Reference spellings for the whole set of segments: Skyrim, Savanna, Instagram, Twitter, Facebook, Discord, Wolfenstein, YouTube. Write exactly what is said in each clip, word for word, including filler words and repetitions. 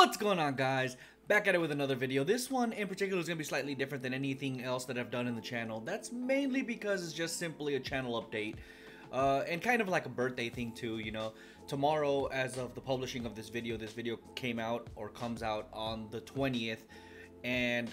What's going on, guys? Back at it with another video. This one in particular is going to be slightly different than anything else that I've done in the channel. That's mainly because it's just simply a channel update uh, and kind of like a birthday thing too, you know. Tomorrow, as of the publishing of this video, this video came out or comes out on the twentieth, and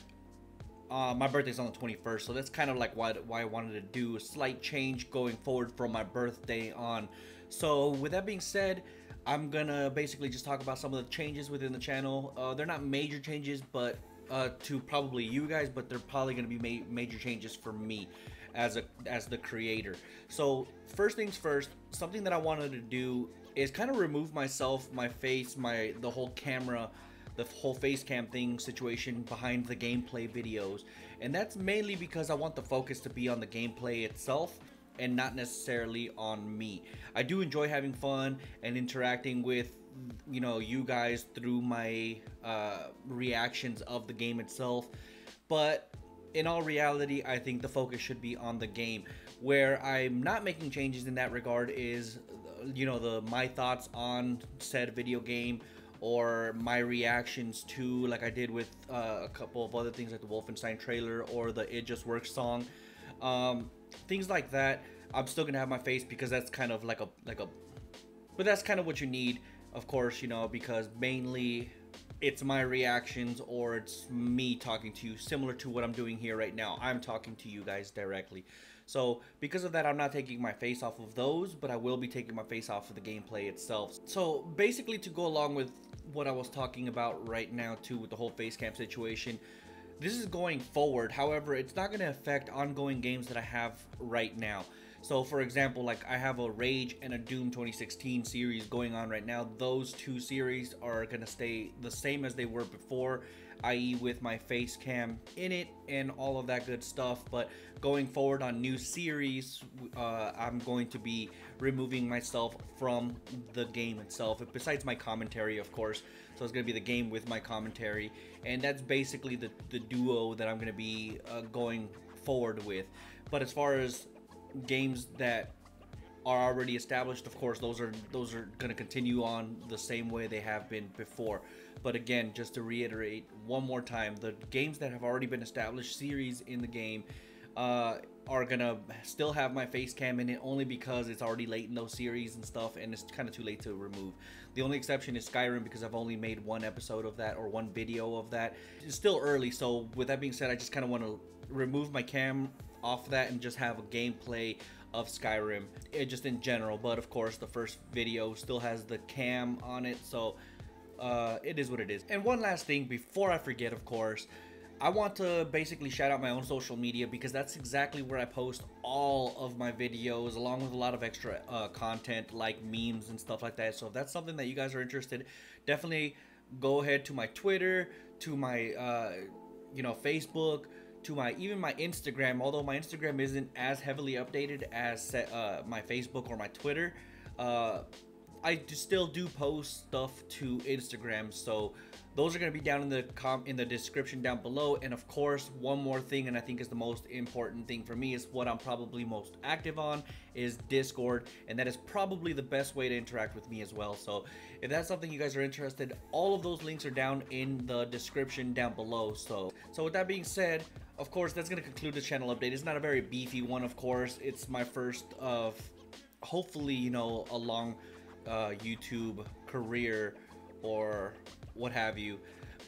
uh, my birthday's on the twenty-first, so that's kind of like why, why I wanted to do a slight change going forward from my birthday on. So with that being said, I'm gonna basically just talk about some of the changes within the channel. Uh, they're not major changes, but uh, to probably you guys, but they're probably gonna be ma major changes for me as a as the creator. So first things first, something that I wanted to do is kind of remove myself, my face, my the whole camera, the whole face cam thing situation behind the gameplay videos, and that's mainly because I want the focus to be on the gameplay itself and not necessarily on me. I do enjoy having fun and interacting with, you know, you guys through my uh, reactions of the game itself, but in all reality, I think the focus should be on the game. Where I'm not making changes in that regard is, you know, the my thoughts on said video game or my reactions to, like I did with uh, a couple of other things like the Wolfenstein trailer or the It Just Works song. Um, things like that, I'm still gonna have my face because that's kind of like a like a but that's kind of what you need, of course, you know, because mainly it's my reactions or it's me talking to you, similar to what I'm doing here right now. I'm talking to you guys directly, so because of that, I'm not taking my face off of those, but I will be taking my face off of the gameplay itself. So basically, to go along with what I was talking about right now too with the whole face cam situation, this is going forward. However, it's not going to affect ongoing games that I have right now. So for example, like I have a Rage and a Doom twenty sixteen series going on right now. Those two series are going to stay the same as they were before, that is with my face cam in it and all of that good stuff. But going forward on new series, uh, I'm going to be removing myself from the game itself, besides my commentary, of course. So it's going to be the game with my commentary, and that's basically the, the duo that I'm going to be uh, going forward with. But as far as games that are already established, of course, those are those are going to continue on the same way they have been before. But again, just to reiterate one more time, the games that have already been established, series in the game, uh, are going to still have my face cam in it, only because it's already late in those series and stuff, and it's kind of too late to remove. The only exception is Skyrim, because I've only made one episode of that, or one video of that. It's still early, so with that being said, I just kind of want to remove my cam off that and just have a gameplay of Skyrim, it just in general. But of course, the first video still has the cam on it, so uh, it is what it is. And one last thing before I forget, of course, I want to basically shout out my own social media, because that's exactly where I post all of my videos, along with a lot of extra uh, content like memes and stuff like that. So if that's something that you guys are interested, definitely go ahead to my Twitter, to my uh, you know, Facebook, to my even my Instagram. Although my Instagram isn't as heavily updated as uh, my Facebook or my Twitter, uh, I do still do post stuff to Instagram, so those are going to be down in the com in the description down below. And of course, one more thing, and I think is the most important thing for me, is what I'm probably most active on is Discord, and that is probably the best way to interact with me as well. So if that's something you guys are interested, all of those links are down in the description down below. So so with that being said, of course, that's going to conclude the channel update. It's not a very beefy one, of course. It's my first of hopefully, you know, a long uh, YouTube career or what have you.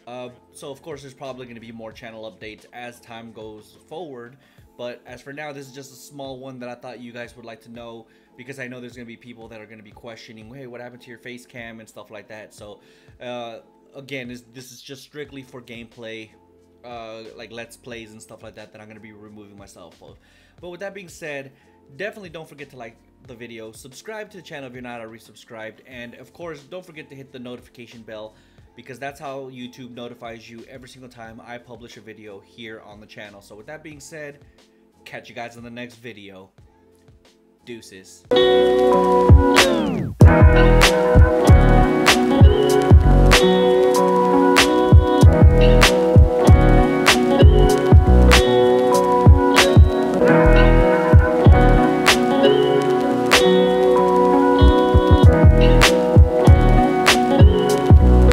Uh, so of course, there's probably going to be more channel updates as time goes forward. But as for now, this is just a small one that I thought you guys would like to know, because I know there's going to be people that are going to be questioning, hey, what happened to your face cam and stuff like that. So uh, again, this, this is just strictly for gameplay, uh, like let's plays and stuff like that, that I'm going to be removing myself of. But with that being said, definitely don't forget to like the video, subscribe to the channel if you're not already subscribed, and of course, don't forget to hit the notification bell, because that's how YouTube notifies you every single time I publish a video here on the channel. So with that being said, catch you guys in the next video. Deuces.